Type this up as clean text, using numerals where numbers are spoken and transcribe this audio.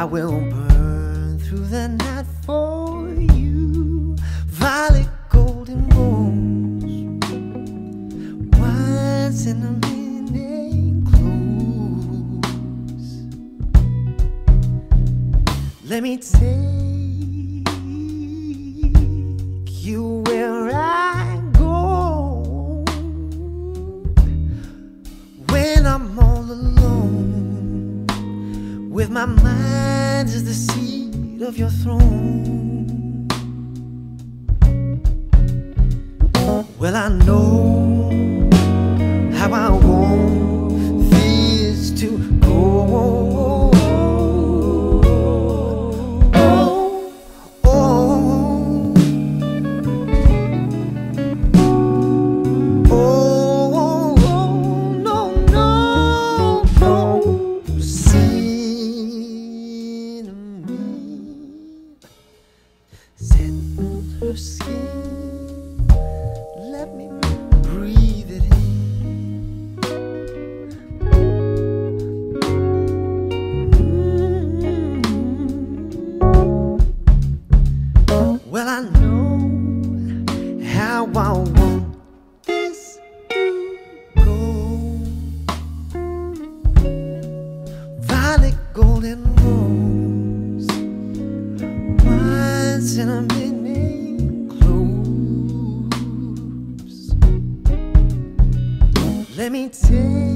I will burn through the night for you. Violet golden rose, once in a minute close. Let me take you where I go when I'm all alone, with my mind is the seat of your throne. Well, I know how I want this to go. Oh, oh, oh, oh, no, no, no. Cinnamon, sitting her skin. Let me breathe it in. Well, I know how I want this to go. Violet golden rose, once in a minute. Let me take